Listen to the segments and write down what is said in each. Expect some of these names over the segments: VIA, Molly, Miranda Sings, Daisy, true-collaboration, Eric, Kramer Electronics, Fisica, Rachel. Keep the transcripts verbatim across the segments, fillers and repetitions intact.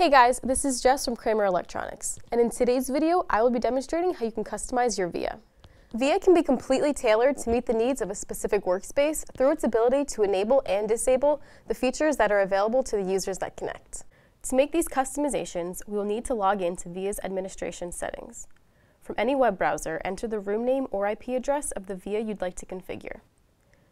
Hey guys, this is Jess from Kramer Electronics, and in today's video, I will be demonstrating how you can customize your V I A. V I A can be completely tailored to meet the needs of a specific workspace through its ability to enable and disable the features that are available to the users that connect. To make these customizations, we will need to log in to V I A's administration settings. From any web browser, enter the room name or I P address of the V I A you'd like to configure.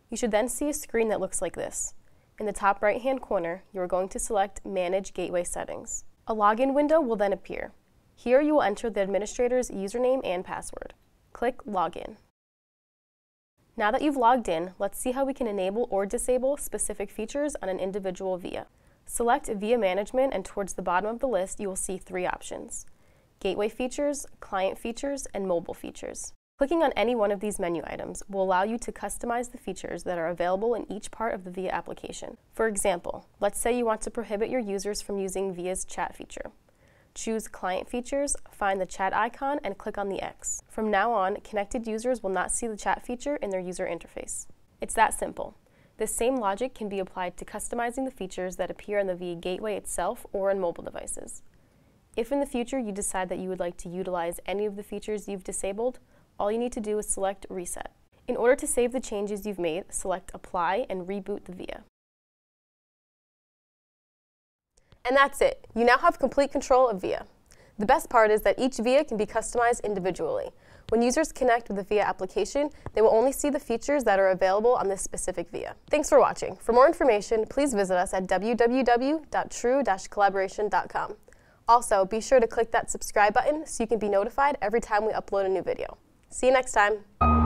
You should then see a screen that looks like this. In the top right-hand corner, you are going to select Manage Gateway Settings. A login window will then appear. Here you will enter the administrator's username and password. Click Login. Now that you've logged in, let's see how we can enable or disable specific features on an individual V I A. Select V I A Management, and towards the bottom of the list you will see three options: Gateway Features, Client Features, and Mobile Features. Clicking on any one of these menu items will allow you to customize the features that are available in each part of the V I A application. For example, let's say you want to prohibit your users from using V I A's chat feature. Choose Client Features, find the chat icon, and click on the X. From now on, connected users will not see the chat feature in their user interface. It's that simple. This same logic can be applied to customizing the features that appear in the V I A gateway itself or on mobile devices. If in the future you decide that you would like to utilize any of the features you've disabled, all you need to do is select Reset. In order to save the changes you've made, select Apply and reboot the V I A. And that's it. You now have complete control of V I A. The best part is that each V I A can be customized individually. When users connect with the V I A application, they will only see the features that are available on this specific V I A. Thanks for watching. For more information, please visit us at w w w dot true dash collaboration dot com. Also, be sure to click that subscribe button so you can be notified every time we upload a new video. See you next time!